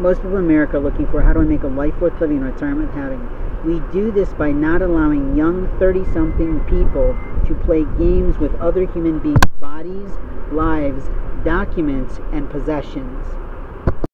most people in America are looking for, how do I make a life worth living in retirement having? We do this by not allowing young 30-something people to play games with other human beings' bodies, lives, documents, and possessions.